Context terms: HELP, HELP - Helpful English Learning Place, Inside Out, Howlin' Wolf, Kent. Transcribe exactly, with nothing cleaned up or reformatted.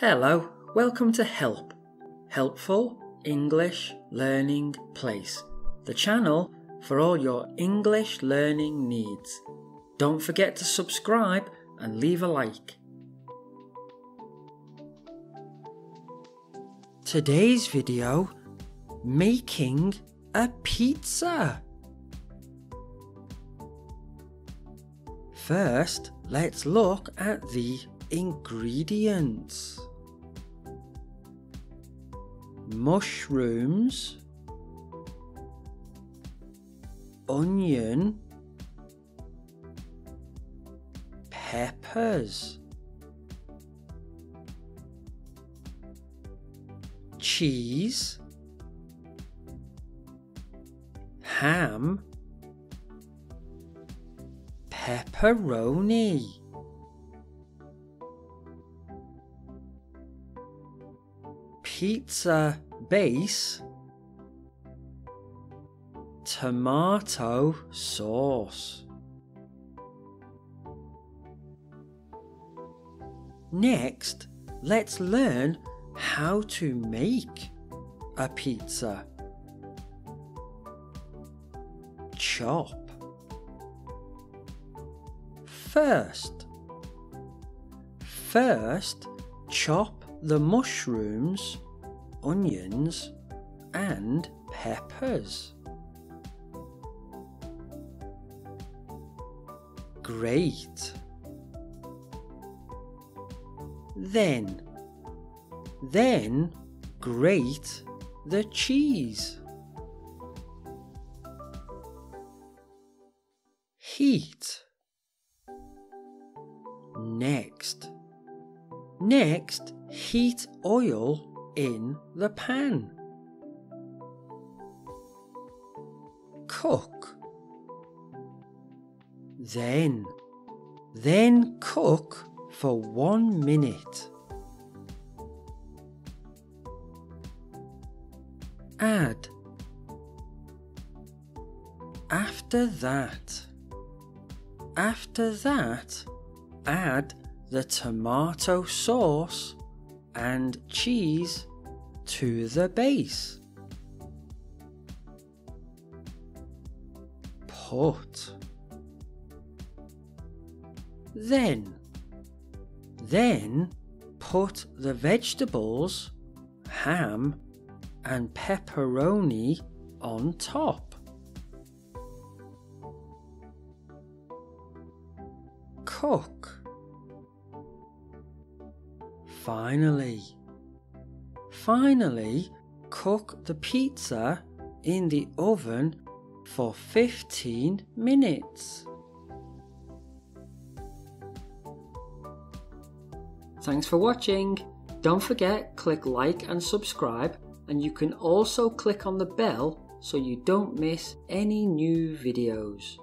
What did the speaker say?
Hello, welcome to HELP, Helpful English Learning Place, the channel for all your English learning needs. Don't forget to subscribe and leave a like. Today's video, making a pizza. First, let's look at the ingredients. Mushrooms, onion, peppers, cheese, ham, pepperoni. Pizza base, tomato sauce. Next, let's learn how to make a pizza. Chop. First, first chop the mushrooms, onions and peppers. Grate. Then, then grate the cheese. Heat. Next, next heat oil in the pan. Cook. Then, then cook for one minute. Add. After that, after that, add the tomato sauce and cheese to the base. Put. Then, then put the vegetables, ham and pepperoni on top. Cook. Finally, finally cook the pizza in the oven for fifteen minutes. Thanks for watching. Don't forget, click like and subscribe, and you can also click on the bell so you don't miss any new videos.